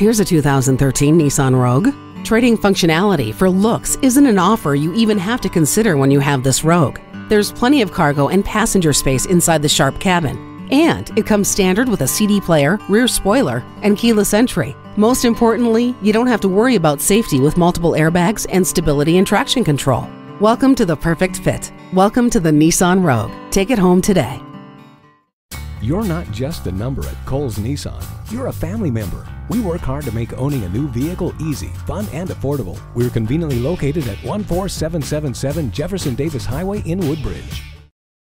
Here's a 2013 Nissan Rogue. Trading functionality for looks isn't an offer you even have to consider when you have this Rogue. There's plenty of cargo and passenger space inside the sharp cabin, and it comes standard with a CD player, rear spoiler, and keyless entry. Most importantly, you don't have to worry about safety with multiple airbags and stability and traction control. Welcome to the perfect fit. Welcome to the Nissan Rogue. Take it home today. You're not just a number at Cowles Nissan. You're a family member. We work hard to make owning a new vehicle easy, fun, and affordable. We're conveniently located at 14777 Jefferson Davis Highway in Woodbridge.